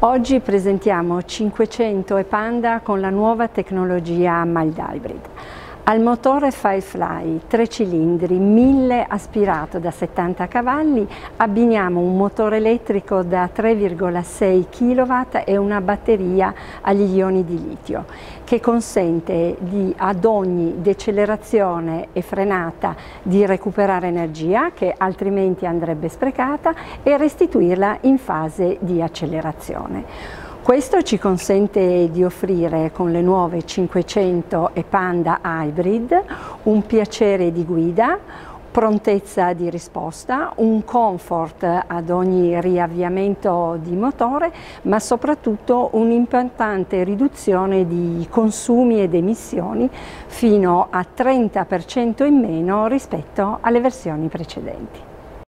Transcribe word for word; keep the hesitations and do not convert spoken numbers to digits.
Oggi presentiamo cinquecento e Panda con la nuova tecnologia Mild Hybrid. Al motore Firefly tre cilindri mille aspirato da settanta cavalli abbiniamo un motore elettrico da tre virgola sei chilowatt e una batteria agli ioni di litio che consente di, ad ogni decelerazione e frenata di recuperare energia che altrimenti andrebbe sprecata e restituirla in fase di accelerazione. Questo ci consente di offrire con le nuove cinquecento e Panda Hybrid un piacere di guida, prontezza di risposta, un comfort ad ogni riavviamento di motore, ma soprattutto un'importante riduzione di consumi ed emissioni fino a trenta per cento in meno rispetto alle versioni precedenti.